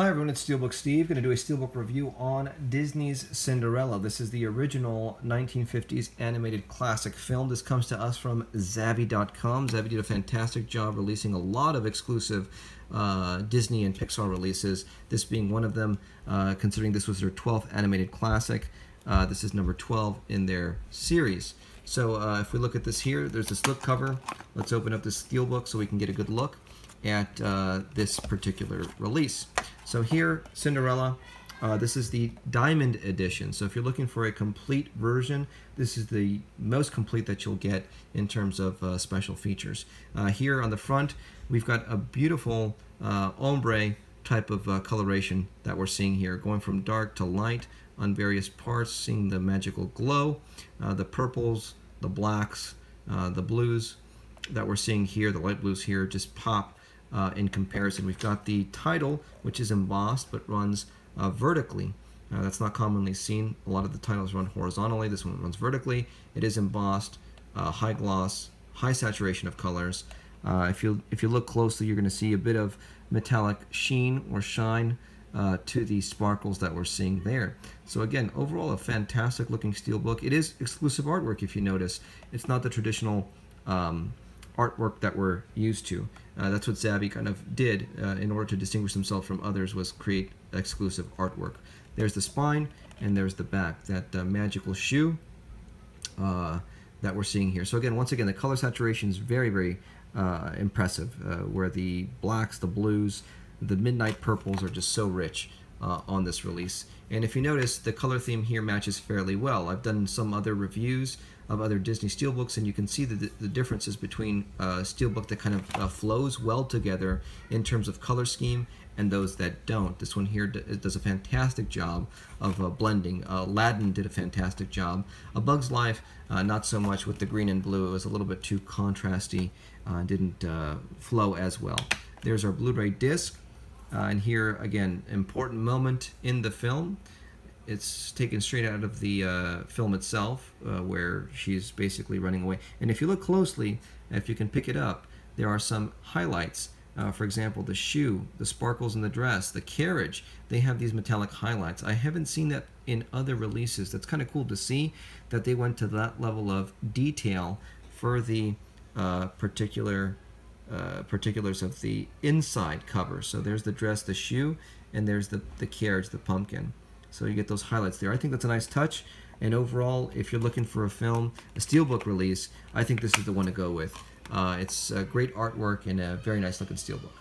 Hi everyone, it's Steelbook Steve. Going to do a Steelbook review on Disney's Cinderella. This is the original 1950s animated classic film. This comes to us from Zavvi.com. Zavvi did a fantastic job releasing a lot of exclusive Disney and Pixar releases, this being one of them, considering this was their 12th animated classic. This is number 12 in their series. So if we look at this here, there's this slip cover. Let's open up this Steelbook so we can get a good look at this particular release. So here, Cinderella, this is the Diamond Edition. So if you're looking for a complete version, this is the most complete that you'll get in terms of special features. Here on the front, we've got a beautiful ombre type of coloration that we're seeing here, going from dark to light on various parts, seeing the magical glow, the purples, the blacks, the blues that we're seeing here, the light blues here just pop in comparison. We've got the title, which is embossed but runs vertically. That's not commonly seen. A lot of the titles run horizontally. This one runs vertically. It is embossed, high gloss, high saturation of colors. If you look closely, you're going to see a bit of metallic sheen or shine to the sparkles that we're seeing there. So again, overall a fantastic looking Steelbook. It is exclusive artwork, if you notice. It's not the traditional artwork that we're used to. That's what Zavvi kind of did in order to distinguish himself from others, was create exclusive artwork. There's the spine and there's the back, that magical shoe that we're seeing here. So again, once again, the color saturation is very, very impressive, where the blacks, the blues, the midnight purples are just so rich on this release. And if you notice, the color theme here matches fairly well. I've done some other reviews of other Disney Steelbooks, and you can see the differences between a Steelbook that kind of flows well together in terms of color scheme and those that don't. This one here does a fantastic job of blending. Aladdin did a fantastic job. A Bug's Life, not so much. With the green and blue, it was a little bit too contrasty, didn't flow as well. There's our Blu-ray disc. And here, again, important moment in the film. It's taken straight out of the film itself, where she's basically running away. And if you look closely, if you can pick it up, there are some highlights. For example, the shoe, the sparkles in the dress, the carriage, they have these metallic highlights. I haven't seen that in other releases. That's kind of cool to see that they went to that level of detail for the particulars of the inside cover. So there's the dress, the shoe, and there's the carriage, the pumpkin. So you get those highlights there. I think that's a nice touch, and overall, if you're looking for a film, a Steelbook release, I think this is the one to go with. It's great artwork and a very nice looking Steelbook.